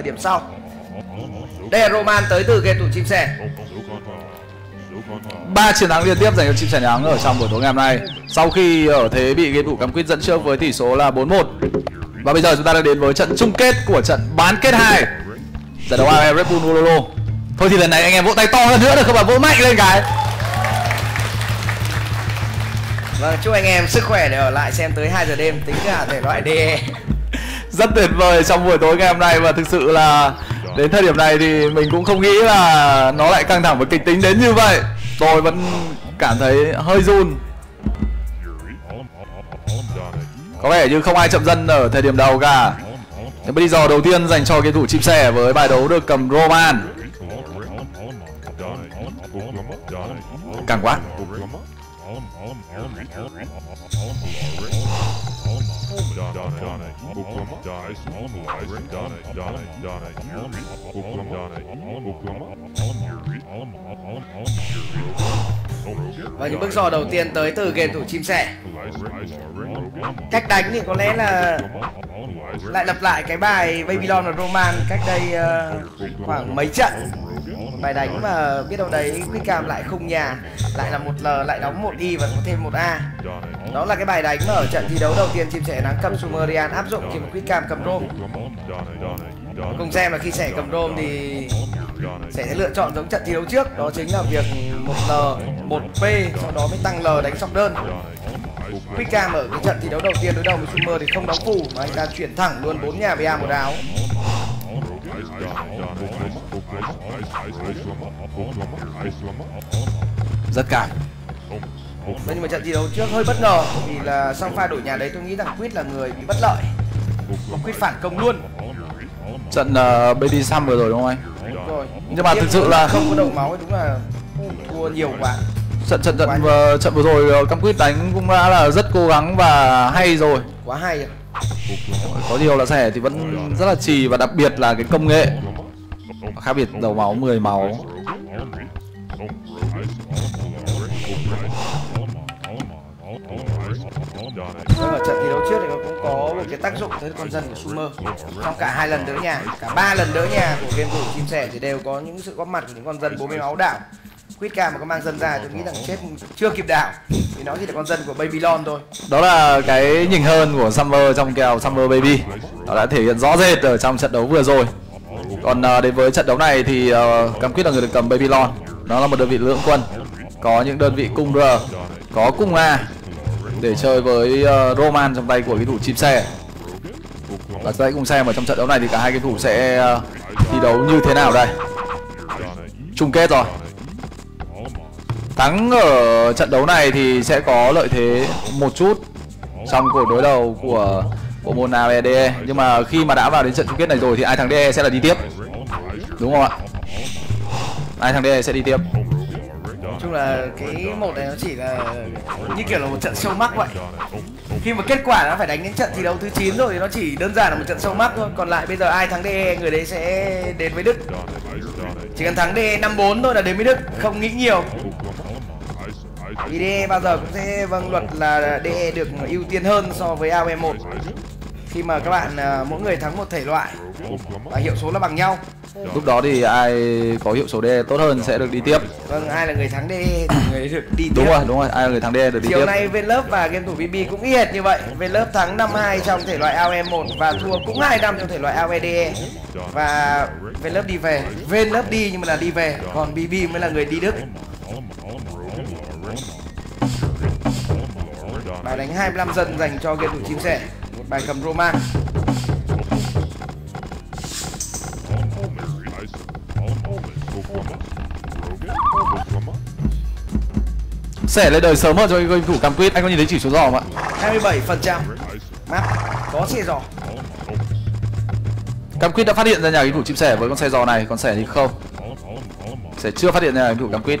Ở điểm sau. Đây là Roman tới từ game thủ Chim Sẻ. 3 chiến thắng liên tiếp dành cho Chim Sẻ Đi Nắng ở trong buổi tối ngày hôm nay, sau khi ở thế bị game thủ Cam Quýt dẫn trước với tỷ số là 4-1. Và bây giờ chúng ta đã đến với trận chung kết của trận bán kết 2 giải đấu AFF Red Bull Lolo. Thôi thì lần này anh em vỗ tay to hơn nữa được không ạ? Vỗ mạnh lên cái. Vâng, chúc anh em sức khỏe để ở lại xem tới 2 giờ đêm tính cả thể loại DE. Rất tuyệt vời trong buổi tối ngày hôm nay, và thực sự là đến thời điểm này thì mình cũng không nghĩ là nó lại căng thẳng và kịch tính đến như vậy. Tôi vẫn cảm thấy hơi run. Có vẻ như không ai chậm chân ở thời điểm đầu cả. Nhưng bây giờ đầu tiên dành cho cái thủ Chim Sẻ với bài đấu được cầm Roman. Càng quá. Và những bước giò đầu tiên tới từ game thủ Chim Sẻ. Cách đánh thì có lẽ là lại lặp lại cái bài Babylon và Roman cách đây khoảng mấy trận. Một bài đánh mà biết đâu đấy Quickham lại không nhà, lại là một L, lại đóng một Y và có thêm một A. Đó là cái bài đánh mà ở trận thi đấu đầu tiên Chim Sẻ Nắng cầm Sumerian áp dụng khi mà Quickham cầm Rome. Cùng xem là khi Sẻ cầm Rome thì Sẻ sẽ lựa chọn giống trận thi đấu trước, đó chính là việc một L, một P, sau đó mới tăng L đánh sọc đơn. Quickham ở cái trận thi đấu đầu tiên đối đầu với Sumer thì không đóng phù mà anh ta chuyển thẳng luôn 4 nhà với A một áo. Rất cảm. Nhưng mà trận thi đấu trước hơi bất ngờ vì là song pha đổi nhà đấy tôi nghĩ rằng Quýt là người bị bất lợi. Quýt phản công luôn. Trận Baby Sam vừa rồi đúng không anh? Đúng rồi. Nhưng mà thực sự là không có đồng máu ấy, đúng là thua nhiều quá. Trận vừa rồi Cam Quýt đánh cũng đã là rất cố gắng và hay rồi. Quá hay rồi. Có điều là Sẻ thì vẫn rất là trì, và đặc biệt là cái công nghệ. Khác biệt đầu máu 10 máu. Ở trận thi đấu trước thì nó cũng có một cái tác dụng tới con dân của Sumer. Trong cả 2 lần đỡ nhà, cả 3 lần đỡ nhà của game thủ Chim Sẻ thì đều có những sự góp mặt của những con dân 40 máu đảo. Quickham mà có mang dân ra tôi nghĩ rằng chết chưa kịp đảo thì nó chỉ là con dân của Babylon thôi. Đó là cái nhìn hơn của Summer trong kèo Summer Baby. Nó đã thể hiện rõ rệt ở trong trận đấu vừa rồi. Còn đến với trận đấu này thì Cam Quýt là người được cầm Babylon. Nó là một đơn vị lượng quân, có những đơn vị cung R, có cung A để chơi với Roman trong tay của cái thủ Chim Sẻ. Và chúng ta cùng xem ở trong trận đấu này thì cả hai cái thủ sẽ thi đấu như thế nào đây. Chung kết rồi. Thắng ở trận đấu này thì sẽ có lợi thế một chút trong cuộc đối đầu của bộ môn ABDE. Nhưng mà khi mà đã vào đến trận chung kết này rồi thì ai thắng DE sẽ là đi tiếp. Đúng không ạ? Ai thắng DE sẽ đi tiếp. Nói chung là cái một này nó chỉ là như kiểu là một trận show mắc vậy. Khi mà kết quả nó phải đánh đến trận thi đấu thứ 9 rồi thì nó chỉ đơn giản là một trận show mắc thôi. Còn lại bây giờ ai thắng DE người đấy sẽ đến với Đức. Chỉ cần thắng DE 5-4 thôi là đến với Đức, không nghĩ nhiều. Vì DE bao giờ cũng sẽ vâng luật là DE được ưu tiên hơn so với AOE1. Khi mà các bạn mỗi người thắng một thể loại và hiệu số là bằng nhau, lúc đó thì ai có hiệu số DE tốt hơn sẽ được đi tiếp. Vâng, ai là người thắng DE thì người được đi tiếp. Đúng rồi, ai là người thắng DE được đi tiếp. Chiều nay VNLove và game thủ VB cũng y hệt như vậy. VNLove thắng 5-2 trong thể loại AOE1 và thua cũng 2-5 trong thể loại AOE DE. Và VNLove đi về, VNLove đi nhưng mà là đi về, còn BB mới là người đi Đức. Bài đánh 25 dân dành cho game thủ Chim Sẻ, một bài cầm Roman. Sẻ lên đời sớm hơn cho game thủ Cam Quýt. Anh có nhìn thấy chỉ số giò không ạ? 27% map có xe giò. Cam Quýt đã phát hiện ra nhà game thủ Chim Sẻ với con xe giò này, còn Sẻ thì không. Sẻ chưa phát hiện ra nhà game thủ Cam Quýt.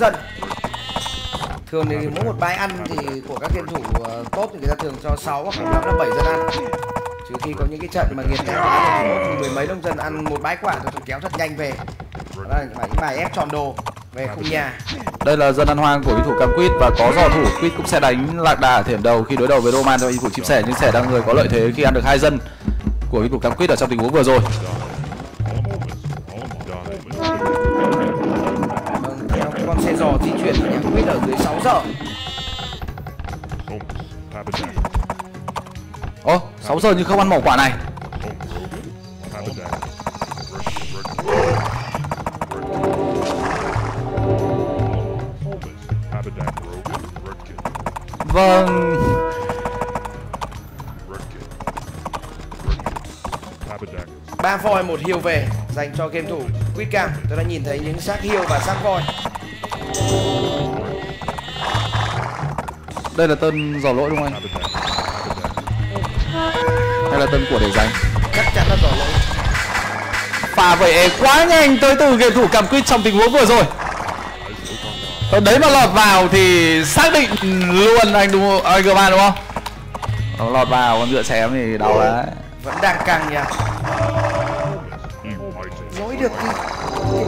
Dần. Thường thì mỗi một bài ăn thì của các game thủ tốt thì người ta thường cho 6 hoặc 5 đến 7 dân ăn. Trừ khi có những cái trận mà nghiền tay quá thì mười mấy đông dân ăn một bãi quả rồi kéo thật nhanh về. Đó là những bài ép tròn đồ về khung nhà. Đây là dân ăn hoang của đối thủ Cam Quýt và có giò thủ Quýt cũng sẽ đánh lạc đà ở thời điểm đầu khi đối đầu với Roman do đối thủ Chim Sẻ, nhưng Sẻ đang người có lợi thế khi ăn được 2 dân của đối thủ Cam Quýt ở trong tình huống vừa rồi. Giò di chuyển của nhà Quýt ở dưới 6 giờ. Ồ, 6 giờ nhưng không ăn mỏ quả này. Vâng. Ba voi một hiêu về dành cho game thủ Quýt Cam. Tôi đã nhìn thấy những xác hiêu và xác voi. Đây là tên giỏ lỗi đúng không anh? Hay là tên của để dành? Chắc chắn là giỏ lỗi. Pha vậy quá nhanh tới từ game thủ Cam Quýt trong tình huống vừa rồi. Còn đấy mà lọt vào thì xác định luôn anh đúng không? Anh G3 đúng không? Nó lọt vào con dựa xém thì đau đấy. Vẫn đang căng nha. Lỗi được cái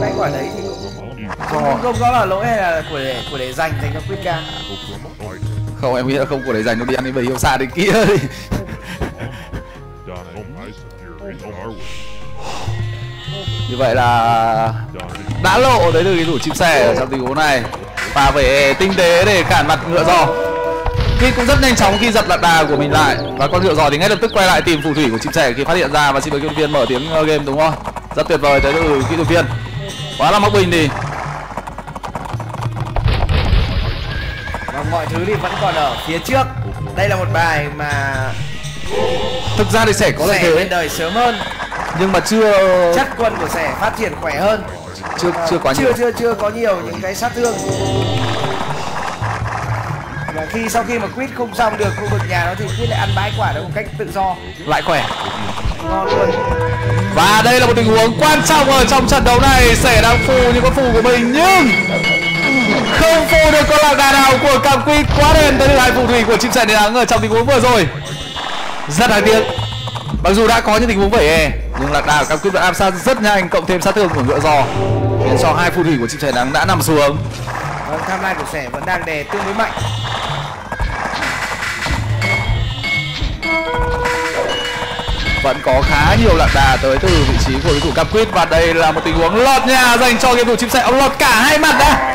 bánh quả đấy thì không rõ là lỗi hay là của để dành cho Quýt Cam. Không, em nghĩ là không của để dành, nó đi ăn đi về yêu xa đến kia đi. Như vậy là đã lộ đấy từ cái thủ Chim Sẻ trong tình huống này. Và phải tinh tế để cản mặt ngựa giò. Quýt cũng rất nhanh chóng khi giật lạc đà của mình lại. Và con ngựa giò thì ngay lập tức quay lại tìm phù thủy của Chim Sẻ khi phát hiện ra. Và xin mời kỹ thuật viên mở tiếng game đúng không? Rất tuyệt vời tới từ kỹ thuật viên. Quá là mắc bình thì mọi thứ thì vẫn còn ở phía trước. Đây là một bài mà thực ra thì Sẻ có lợi thế lên đời sớm hơn, nhưng mà chưa chất quân của Sẻ phát triển khỏe hơn, chưa có nhiều những cái sát thương. Và khi sau khi mà Quýt không xong được khu vực nhà nó thì Quýt lại ăn bãi quả đó một cách tự do, lại khỏe ngon luôn. Và đây là một tình huống quan trọng ở trong trận đấu này. Sẻ đang phù những con phù của mình nhưng không phù được con lạc đà nào của Cam Quýt. Quá đen tới từ hai phù thủy của Chim Sẻ Đi Nắng ở trong tình huống vừa rồi. Rất đáng tiếc. Mặc dù đã có những tình huống vẩy e nhưng lạc đà của Cam Quýt vẫn áp sát rất nhanh, cộng thêm sát thương của ngựa giò khiến cho hai phù thủy của Chim Sẻ Đi Nắng đã nằm xuống. Tham lai của Sẻ vẫn đang đè tương đối mạnh. Vẫn có khá nhiều lạc đà tới từ vị trí của đối thủ Cam Quýt. Và đây là một tình huống lọt nhà dành cho game thủ Chim Sẻ. Ông lọt cả hai mặt đã.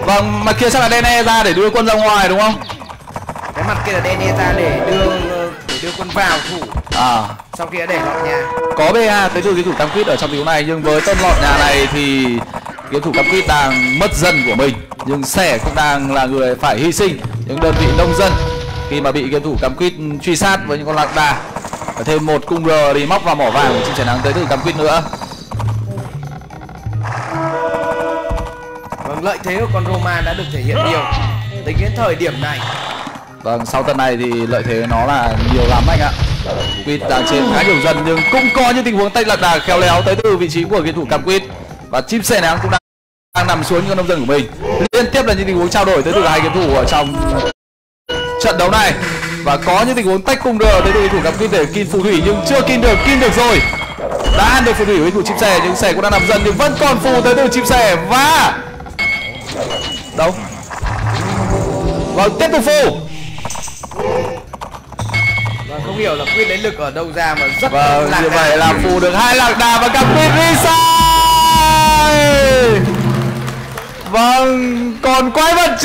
Vâng, mặt kia chắc là đen e ra để đưa quân ra ngoài đúng không? Cái mặt kia là đen e ra để đưa quân vào thủ. Sau kia để lọt nhà. Có BA tới từ game thủ Cam Quýt ở trong tình huống này, nhưng với tên lọt nhà này thì game thủ Cam Quýt đang mất dân của mình, nhưng Sẻ cũng đang là người phải hy sinh những đơn vị đông dân khi mà bị game thủ Cam Quýt truy sát với những con lạc đà. Và thêm một cung R thì móc vào mỏ vàng của Chim Sẻ Nắng tới từ Cam Quýt nữa. Vâng, lợi thế của con Roman đã được thể hiện nhiều tính đến thời điểm này. Vâng, sau trận này thì lợi thế nó là nhiều lắm anh ạ. Quýt đang trên khá nhiều dân nhưng cũng có những tình huống tay lạc đà khéo léo tới từ vị trí của game thủ Cam Quýt. Và Chim Sẻ Nắng cũng đang nằm xuống những con nông dân của mình. Liên tiếp là những tình huống trao đổi tới từ hai game thủ ở trong trận đấu này. Và có những tình huống tách cung đờ tới đối thủ Cam Quýt để kin phù thủy nhưng chưa kin được rồi. Đã ăn được phù thủy đối thủ Chim Sẻ nhưng Sẻ cũng đang nằm dần, nhưng vẫn còn phù tới từ Chim Sẻ và đâu rồi tiếp tục phù. Và không hiểu là Quýt lấy lực ở đâu ra mà rất lạc. Như vậy là phù được hai lạc đà và Cam Quýt reset. Vâng, còn quái vật Chim